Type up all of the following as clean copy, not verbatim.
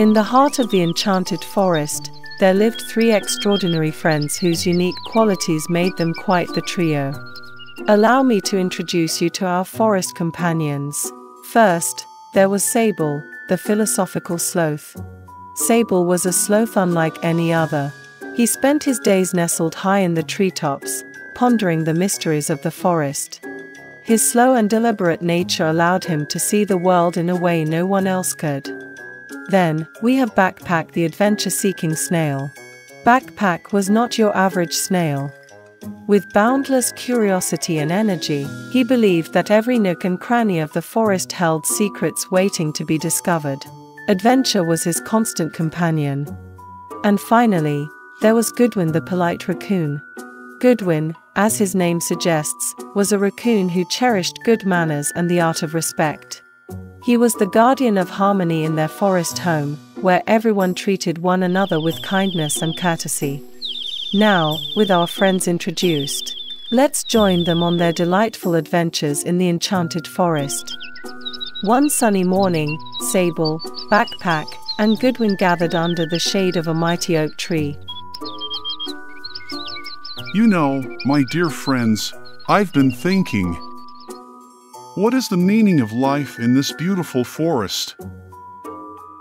In the heart of the enchanted forest, there lived three extraordinary friends whose unique qualities made them quite the trio. Allow me to introduce you to our forest companions. First, there was Sable, the philosophical sloth. Sable was a sloth unlike any other. He spent his days nestled high in the treetops, pondering the mysteries of the forest. His slow and deliberate nature allowed him to see the world in a way no one else could. Then, we have Backpack, the adventure-seeking snail. Backpack was not your average snail. With boundless curiosity and energy, he believed that every nook and cranny of the forest held secrets waiting to be discovered. Adventure was his constant companion. And finally, there was Goodwin, the polite raccoon. Goodwin, as his name suggests, was a raccoon who cherished good manners and the art of respect. He was the guardian of harmony in their forest home, where everyone treated one another with kindness and courtesy. Now, with our friends introduced, let's join them on their delightful adventures in the enchanted forest. One sunny morning, Sable, Backpack, and Goodwin gathered under the shade of a mighty oak tree. You know, my dear friends, I've been thinking, what is the meaning of life in this beautiful forest?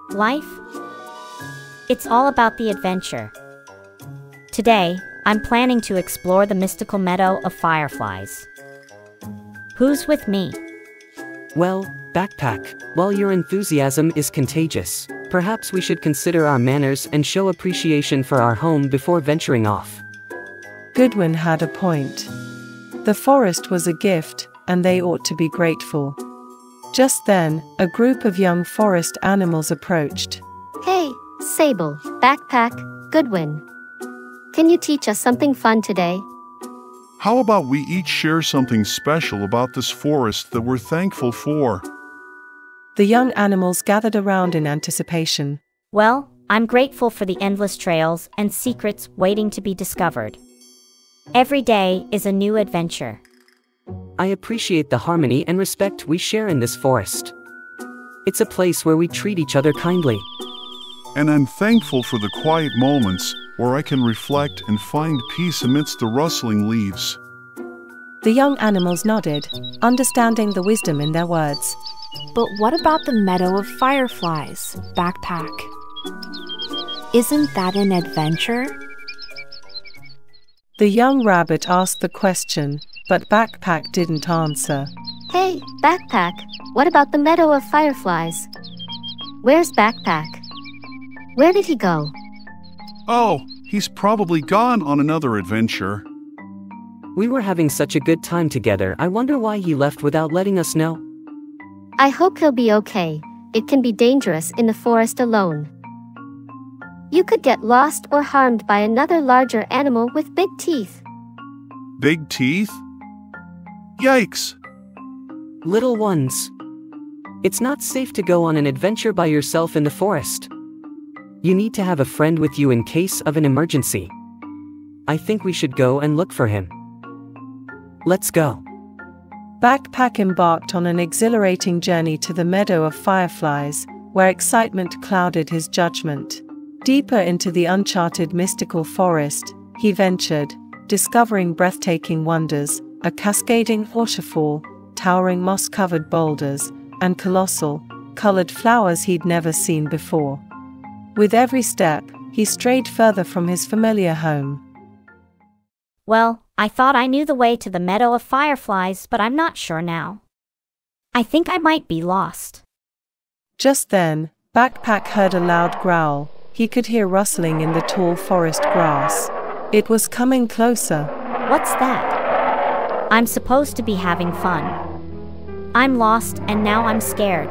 Life? It's all about the adventure. Today, I'm planning to explore the mystical meadow of fireflies. Who's with me? Well, Backpack, while your enthusiasm is contagious, perhaps we should consider our manners and show appreciation for our home before venturing off. Goodwin had a point. The forest was a gift, and they ought to be grateful. Just then, a group of young forest animals approached. Hey, Sable, Backpack, Goodwin. Can you teach us something fun today? How about we each share something special about this forest that we're thankful for? The young animals gathered around in anticipation. Well, I'm grateful for the endless trails and secrets waiting to be discovered. Every day is a new adventure. I appreciate the harmony and respect we share in this forest. It's a place where we treat each other kindly. And I'm thankful for the quiet moments where I can reflect and find peace amidst the rustling leaves. The young animals nodded, understanding the wisdom in their words. But what about the meadow of fireflies, Backpack? Isn't that an adventure? The young rabbit asked the question, but Backpack didn't answer. Hey, Backpack, what about the meadow of fireflies? Where's Backpack? Where did he go? Oh, he's probably gone on another adventure. We were having such a good time together. I wonder why he left without letting us know. I hope he'll be okay. It can be dangerous in the forest alone. You could get lost or harmed by another larger animal with big teeth. Big teeth? Yikes! Little ones, it's not safe to go on an adventure by yourself in the forest. You need to have a friend with you in case of an emergency. I think we should go and look for him. Let's go. Backpack embarked on an exhilarating journey to the meadow of fireflies, where excitement clouded his judgment. Deeper into the uncharted mystical forest, he ventured, discovering breathtaking wonders: a cascading waterfall, towering moss-covered boulders, and colossal, colored flowers he'd never seen before. With every step, he strayed further from his familiar home. Well, I thought I knew the way to the meadow of fireflies, but I'm not sure now. I think I might be lost. Just then, Backpack heard a loud growl. He could hear rustling in the tall forest grass. It was coming closer. What's that? I'm supposed to be having fun. I'm lost, and now I'm scared.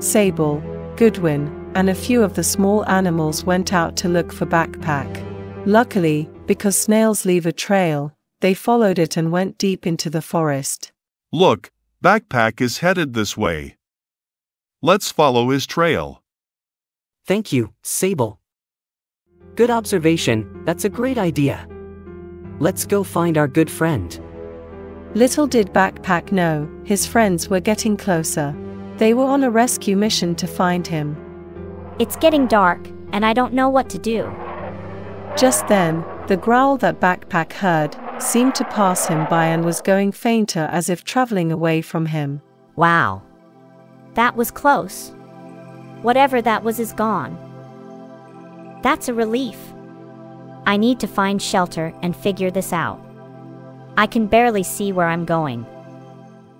Sable, Goodwin, and a few of the small animals went out to look for Backpack. Luckily, because snails leave a trail, they followed it and went deep into the forest. Look, Backpack is headed this way. Let's follow his trail. Thank you, Sable. Good observation, that's a great idea. Let's go find our good friend. Little did Backpack know, his friends were getting closer. They were on a rescue mission to find him. It's getting dark, and I don't know what to do. Just then, the growl that Backpack heard seemed to pass him by and was going fainter, as if traveling away from him. Wow. That was close. Whatever that was is gone. That's a relief. I need to find shelter and figure this out. I can barely see where I'm going.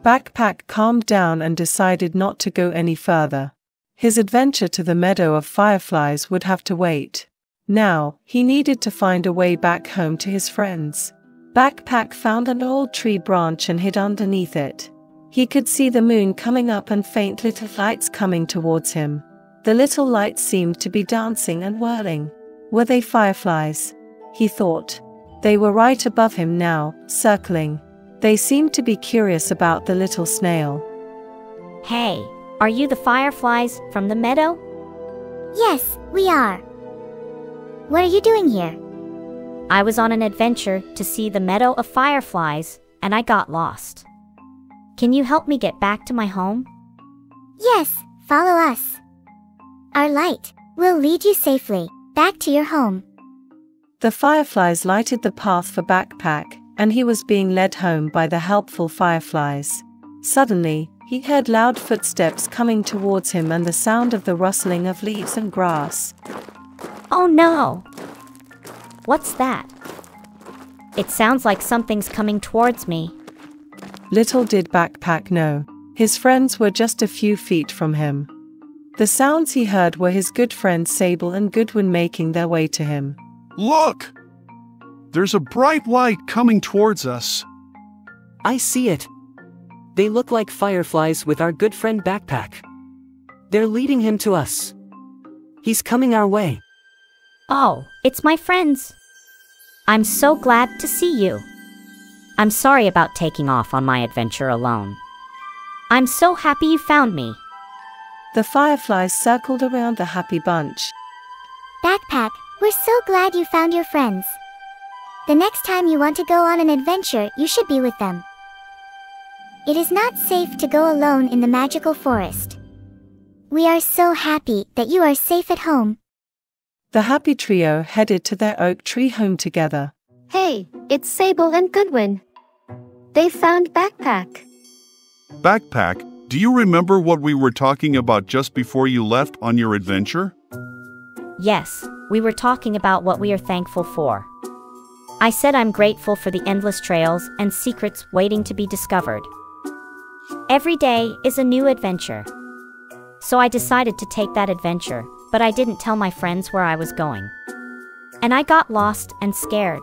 Backpack calmed down and decided not to go any further. His adventure to the Meadow of Fireflies would have to wait. Now, he needed to find a way back home to his friends. Backpack found an old tree branch and hid underneath it. He could see the moon coming up and faint little lights coming towards him. The little lights seemed to be dancing and whirling. Were they fireflies? He thought. They were right above him now, circling. They seemed to be curious about the little snail. Hey, are you the fireflies from the meadow? Yes, we are. What are you doing here? I was on an adventure to see the Meadow of Fireflies, and I got lost. Can you help me get back to my home? Yes, follow us. Our light will lead you safely back to your home. The fireflies lighted the path for Backpack, and he was being led home by the helpful fireflies. Suddenly, he heard loud footsteps coming towards him and the sound of the rustling of leaves and grass. Oh no! What's that? It sounds like something's coming towards me. Little did Backpack know. His friends were just a few feet from him. The sounds he heard were his good friends Sable and Goodwin making their way to him. Look! There's a bright light coming towards us. I see it. They look like fireflies with our good friend Backpack. They're leading him to us. He's coming our way. Oh, it's my friends. I'm so glad to see you. I'm sorry about taking off on my adventure alone. I'm so happy you found me. The fireflies circled around the happy bunch. Backpack, we're so glad you found your friends. The next time you want to go on an adventure, you should be with them. It is not safe to go alone in the magical forest. We are so happy that you are safe at home. The happy trio headed to their oak tree home together. Hey, it's Sable and Goodwin. They found Backpack. Backpack, do you remember what we were talking about just before you left on your adventure? Yes, we were talking about what we are thankful for. I said I'm grateful for the endless trails and secrets waiting to be discovered. Every day is a new adventure. So I decided to take that adventure. But I didn't tell my friends where I was going. And I got lost and scared.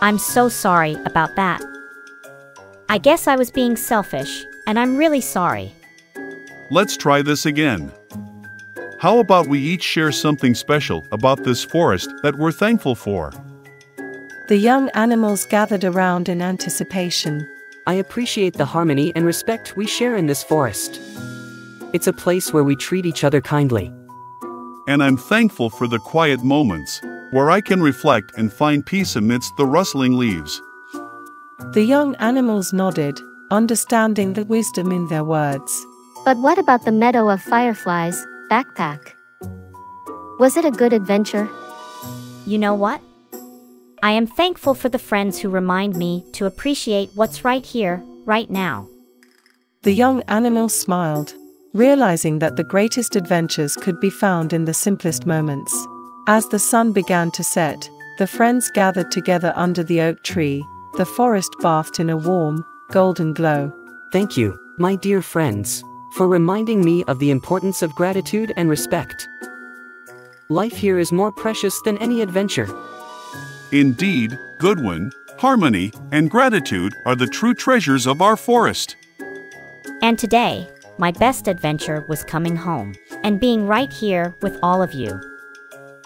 I'm so sorry about that. I guess I was being selfish, and I'm really sorry. Let's try this again. How about we each share something special about this forest that we're thankful for? The young animals gathered around in anticipation. I appreciate the harmony and respect we share in this forest. It's a place where we treat each other kindly. And I'm thankful for the quiet moments, where I can reflect and find peace amidst the rustling leaves. The young animals nodded, understanding the wisdom in their words. But what about the Meadow of Fireflies, Backpack? Was it a good adventure? You know what? I am thankful for the friends who remind me to appreciate what's right here, right now. The young animals smiled, realizing that the greatest adventures could be found in the simplest moments. As the sun began to set, the friends gathered together under the oak tree, the forest bathed in a warm, golden glow. Thank you, my dear friends, for reminding me of the importance of gratitude and respect. Life here is more precious than any adventure. Indeed, Goodwin, harmony, and gratitude are the true treasures of our forest. And today, my best adventure was coming home, and being right here with all of you.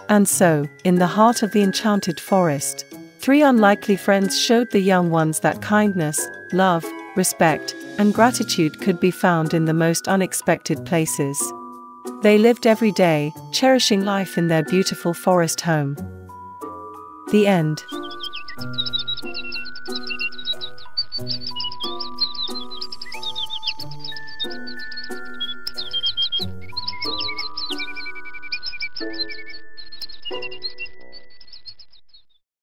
And so, in the heart of the enchanted forest, three unlikely friends showed the young ones that kindness, love, respect, and gratitude could be found in the most unexpected places. They lived every day, cherishing life in their beautiful forest home. The end.